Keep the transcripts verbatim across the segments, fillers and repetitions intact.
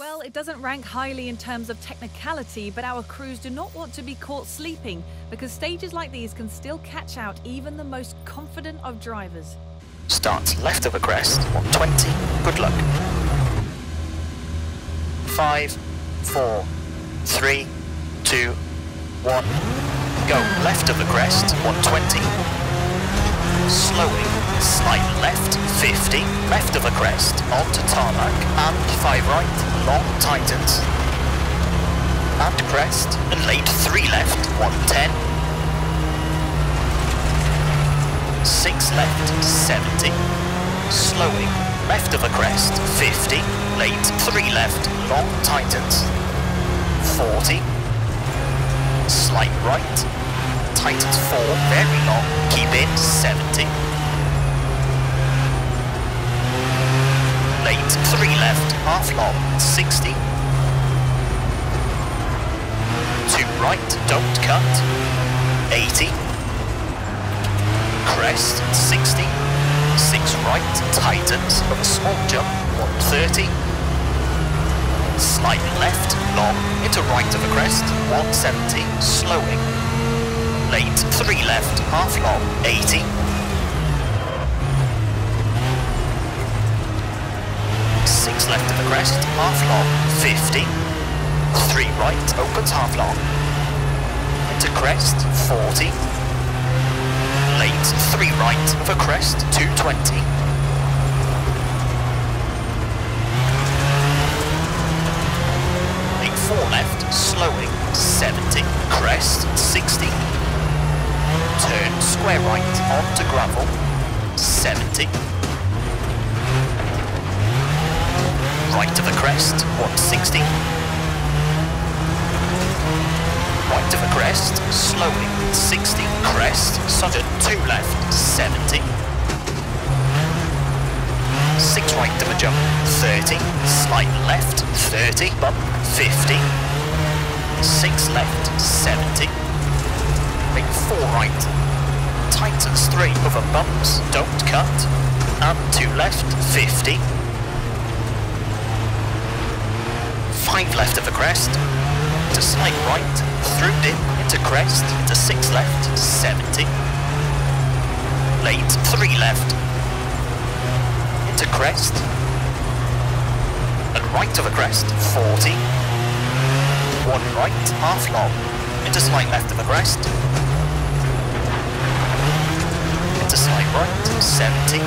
Well, it doesn't rank highly in terms of technicality, but our crews do not want to be caught sleeping because stages like these can still catch out even the most confident of drivers. Start left of a crest, one twenty, good luck. Five, four, three, two, one, go. Left of a crest, one twenty. Slowing, slight left, fifty, left of a crest, onto tarmac, and five right, long tightens, and crest, and late three left, one ten, six left, seventy, slowing, left of a crest, fifty, late three left, long tightens, forty, slight right, tightens four, very long, keep in, seventy. Late, three left, half long, sixty. two right, don't cut, eighty. Crest, sixty. six right, tightens, of a small jump, one thirty. Slight left, long, into right of a crest, one seventy, slowing. Late, three left, half long, eighty. six left of the crest, half long, fifty. three right, opens half long. Into crest, forty. Late, three right of a crest, two twenty. Late, four left, slowing, seventy. Crest, sixty. Turn square right onto gravel, seventy. Right of a crest, one sixty. Right of a crest, slowing, sixty. Crest, sudden, two left, seventy. six right of a jump, thirty. Slight left, thirty. Bump, fifty. six left, seventy. Make four right, tightens three over bumps, don't cut, and two left, fifty. five left of a crest, to slight right, through dip, into crest, to six left, seventy. Late, three left, into crest, and right of a crest, forty. one right, half long. Into slight left of a crest, into slight right, seventy,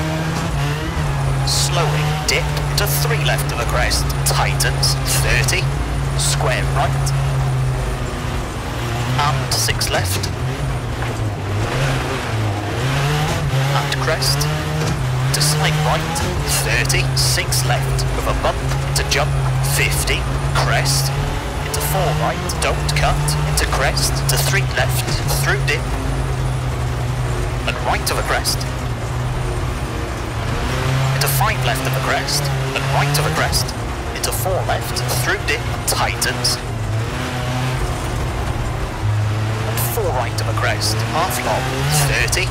slowing, dip, into three left of a crest, tightens, thirty, square right, and six left, and crest, to slight right, thirty, six left, with a bump, to jump, fifty, crest, four right, don't cut, into crest, to three left, through dip, and right of a crest, into five left of a crest, and right of a crest, into four left, through dip, tightens, and four right of a crest, half long, thirty,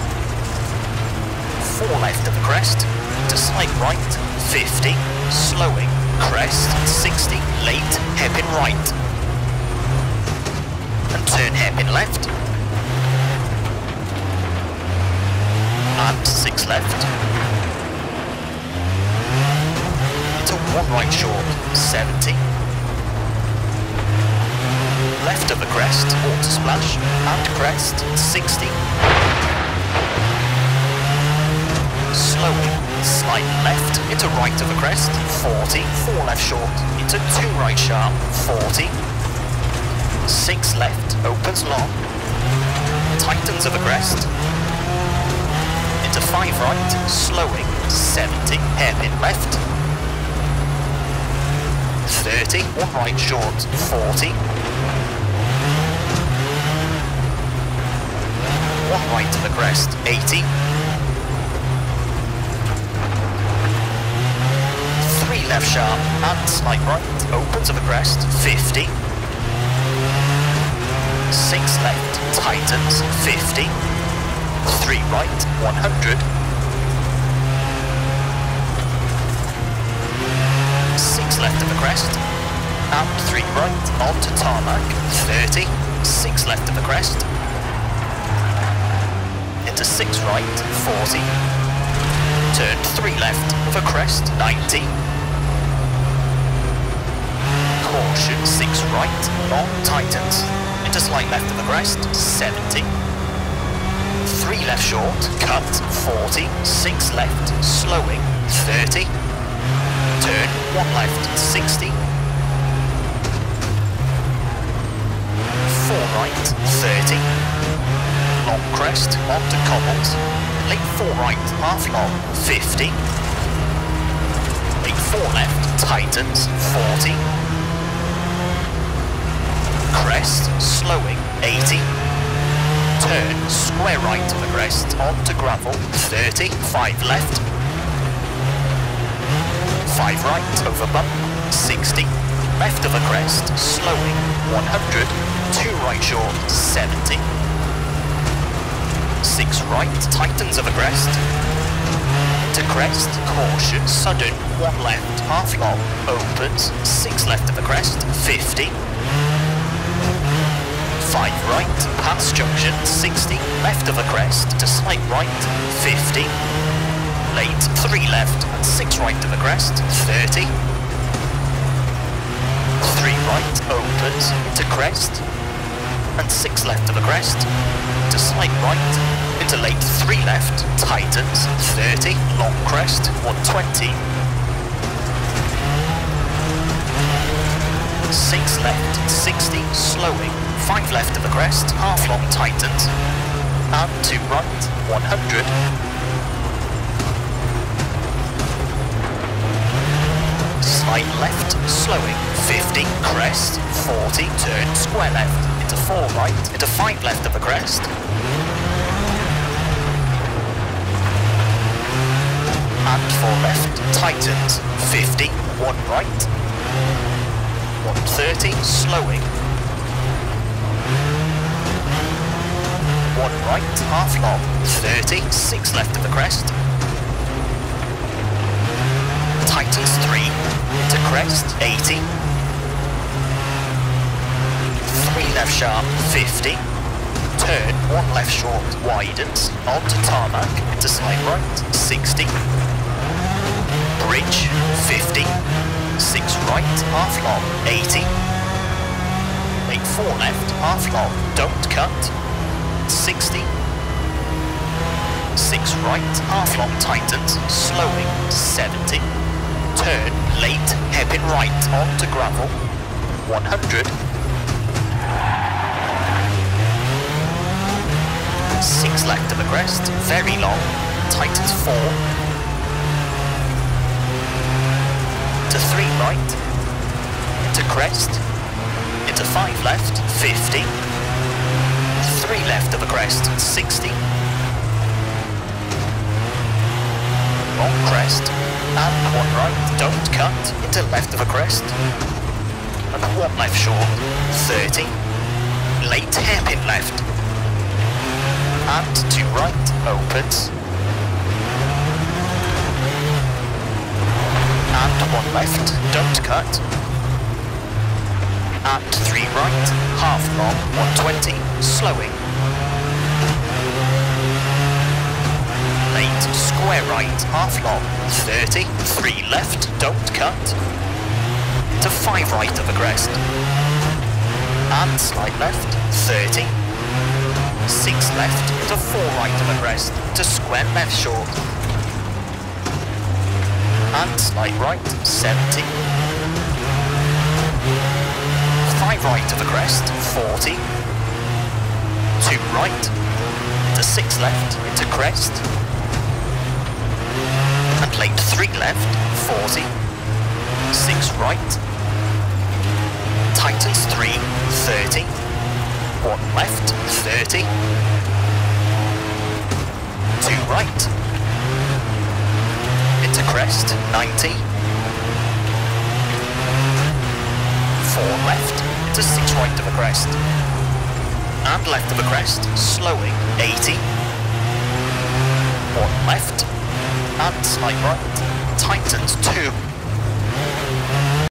four left of a crest, to slight right, fifty, slowing, crest, sixty, late, hairpin right, and turn hairpin left, and six left, into one right short, seventy, left of a crest, auto splash, and crest, sixty, slowing, slight left, into right of a crest, forty, four left short, into two right sharp, forty, six left, opens long, tightens of a crest, into five right, slowing, seventy, hairpin left, thirty, one right short, forty, one right of the crest, eighty, three left sharp and slight right, opens of a crest, fifty, six left, tightens, fifty, three right, one hundred, six left of a crest, up, three right, onto tarmac, thirty, six left of the crest, into six right, forty, turn three left of a crest, ninety, caution, six right, on tightens, into slight left of the crest, seventy, three left short, cut, forty, six left, slowing, thirty, turn one left, sixty, four right, thirty, long crest, onto cobbles, late four right, half long, fifty, late four left, tightens, forty, crest, slowing, eighty, turn, square right to the crest, onto gravel, thirty, five left, five right, over bump, sixty, left of the crest, slowing, one hundred, two right short, seventy, six right, tightens of the crest, to crest, caution, sudden, one left, half long, opens, six left of the crest, fifty, five right, pass junction, sixty, left of the crest, to slight right, fifty, late, three left, and six right to the crest, thirty, three right, opens, into crest, and six left to the crest, to slight right, into late, three left, tightens, thirty, long crest, one twenty, six left, sixty, slowing, five left to the crest, half long, tightens, and two right, one hundred, slight left, slowing, fifty, crest, forty, turn, square left, into four right, into five left of the crest, and four left, tightens, fifty, one right, one thirty, slowing, one right, half long, thirty, six left of the crest, tightens three, into crest, eighty, three left sharp, fifty, turn one left short, widens, onto tarmac, into side right, sixty, bridge, fifty, six right, half long, eighty, make four left, half long, don't cut, sixty, six right, half long, tightens, slowing, seventy, turn, late, hairpin right, onto gravel, one hundred, six left to the crest, very long, tightens four, to three right, to crest, into five left, fifty, three left of the crest, sixty, long crest, and one right, don't cut, into left of a crest, and one left short, thirty, late hairpin left, and two right, opens, and one left, don't cut, and three right, half long, one twenty, slowing, late, square right, half long, thirty, three left, don't cut, to five right of the crest, and slight left, thirty, six left, to four right of the crest, to square left short, and slight right, seventy, five right of the crest, forty, two right, to six left, into crest, and late three left, forty, six right, tightens three, thirty, one left, thirty, two right, into crest, ninety, four left, into six right of a crest, and left of a crest, slowing, eighty, one left, and slight right, tightens two,